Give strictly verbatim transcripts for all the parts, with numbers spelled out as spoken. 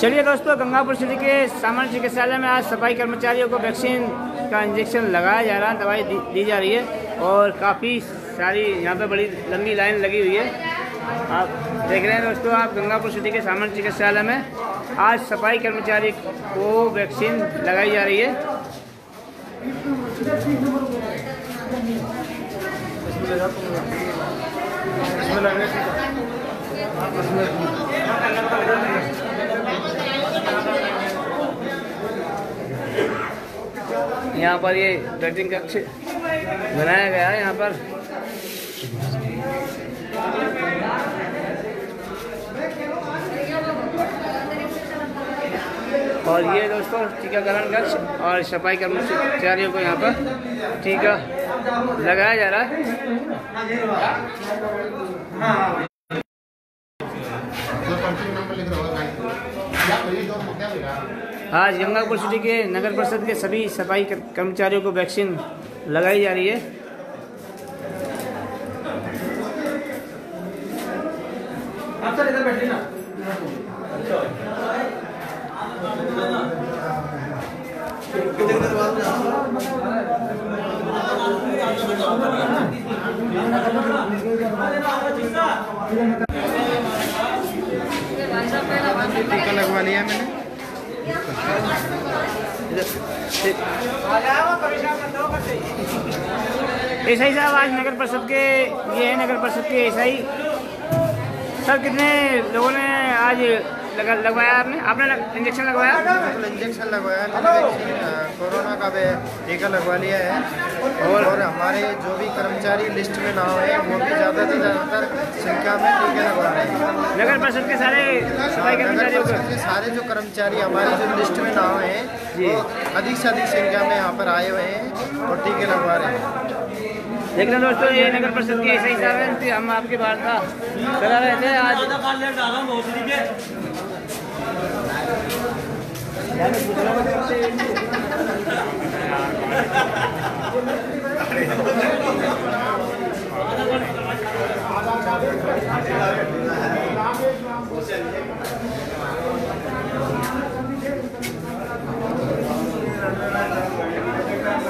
चलिए दोस्तों, गंगापुर सिटी के सामान्य चिकित्सालय में आज सफाई कर्मचारियों को वैक्सीन का इंजेक्शन लगाया जा रहा है, दवाई दी, दी जा रही है और काफ़ी सारी यहाँ पर बड़ी लंबी लाइन लगी हुई है। आप देख रहे हैं दोस्तों, आप गंगापुर सिटी के सामान्य चिकित्सालय में आज सफाई कर्मचारी को वैक्सीन लगाई जा रही है। यहाँ पर ये वेटिंग कक्ष बनाया गया है। यहाँ पर और ये दोस्तों टीकाकरण कक्ष और सफाई कर्मचारियों को यहाँ पर टीका लगाया जा रहा है। आज गंगापुर सिटी के नगर परिषद के सभी सफाई कर्मचारियों को वैक्सीन लगाई जा रही है। टीका लगवा लिया मैंने। एसआई साहब आज नगर परिषद के ये है नगर परिषद के एसआई सर, कितने लोगों ने आज लगा लगवाया आपने आपने लग, इंजेक्शन लगवाया इंजेक्शन लगवाया कोरोना का भी टीका लगवा लिया है। और, और हमारे जो भी कर्मचारी लिस्ट में ना हुए वो भी ज़्यादा से ज़्यादातर संख्या में टीके लगवा रहे हैं। नगर परिषद के सारे सफाई कर्मचारियों के सारे जो कर्मचारी हमारे जो लिस्ट में ना हुए हैं वो अधिक से अधिक संख्या में यहाँ पर आए हुए हैं और टीके लगवा रहे हैं। देख रहे दोस्तों, ये नगर परिषद के ऐसे ही साहब हैं कि हम आपके बाहर का चला रहे थे आज।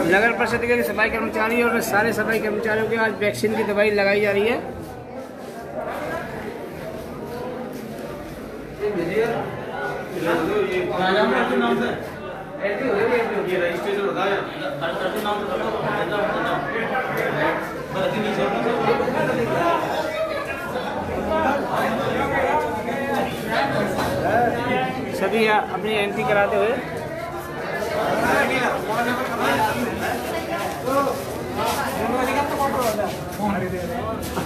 नगर परिषद के सफाई कर्मचारी और सारे सफाई कर्मचारियों के आज वैक्सीन की दवाई लगाई जा रही है। सभी अपनी एंट्री कराते हुए